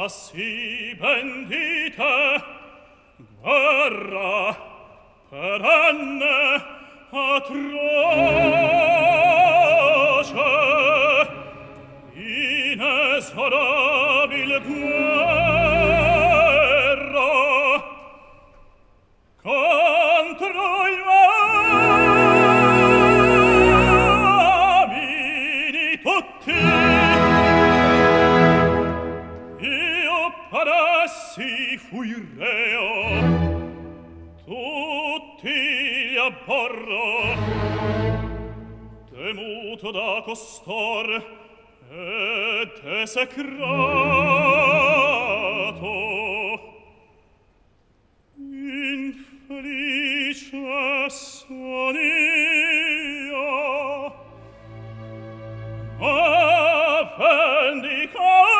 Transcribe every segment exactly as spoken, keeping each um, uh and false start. Passi bendite, guerra perenne, atroce, inesorabile guerra contro il uomini tutti. Parassi fui reo, tutti gli abborro, temuto da costor e desecrato. Infelice son io, ma vendicato.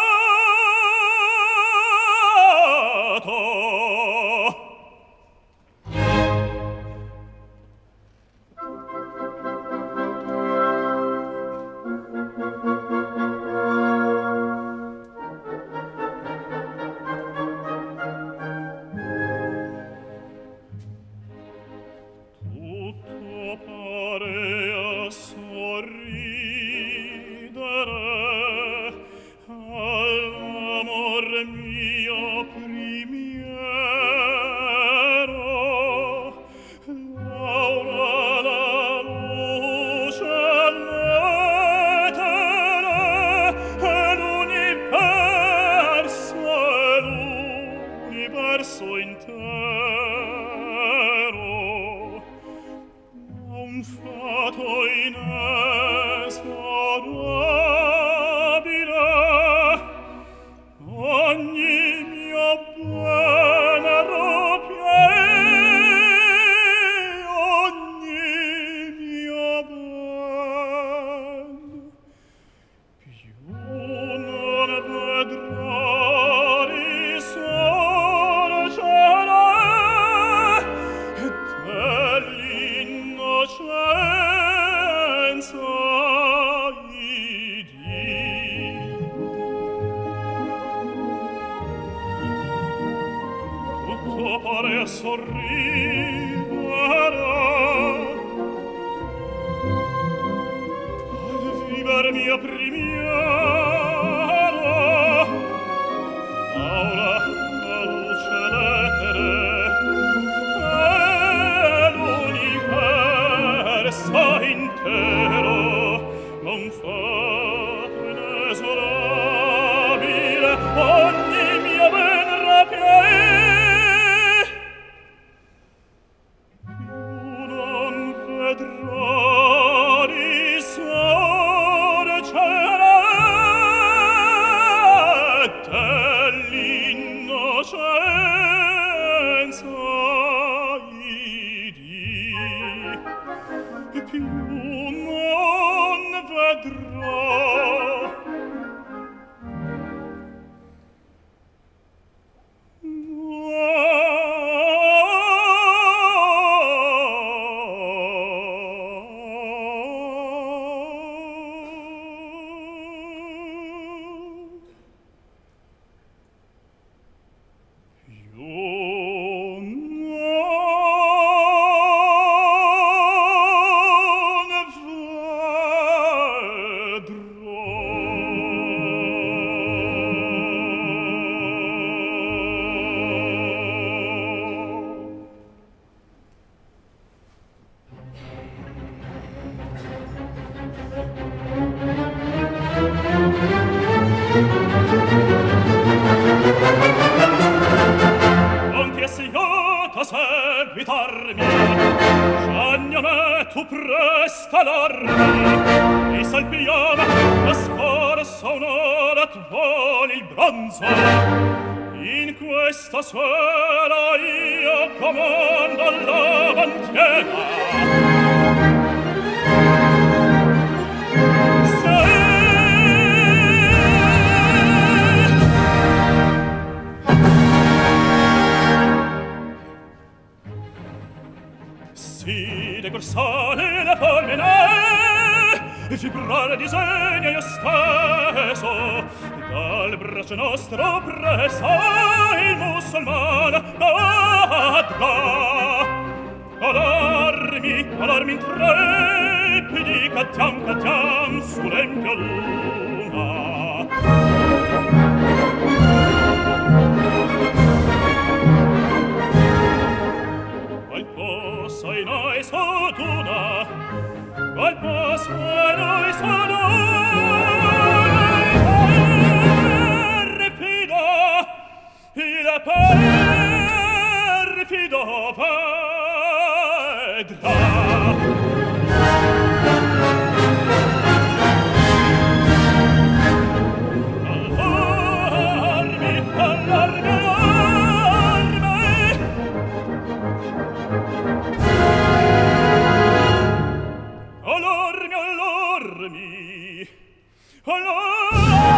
sopra disegna io stesso, dal braccio nostro presa il musulmano d'Adla. Allarmi, allarmi intrepidi, cattiam, cattiam sull'empia luna. Qualcosa in noi sottuna, qualcosa in noi sottuna, perfido, il perfido va. Allarmi, allarmi, allarmi, allarmi.